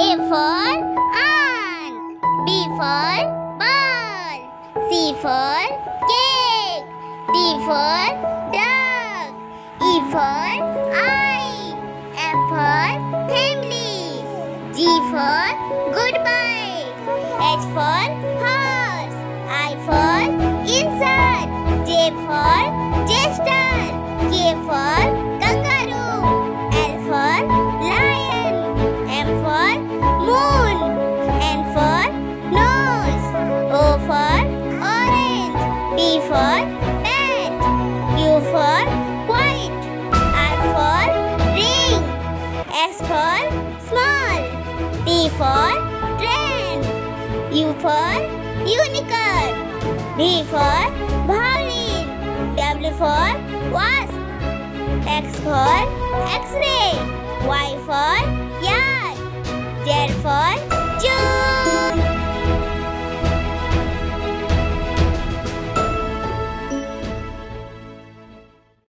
A for ant, B for ball, C for cake, D for dog, E for eye, F for family, G for goodbye, H for horse, I for insert, J for jester, K for kangaroo, L for lion, M for moon, N for nose, O for orange, P for pet, Q for white, R for ring, S for small, T for train, U for unicorn, V for violin, W for wasp, X for X-ray, Y for yard.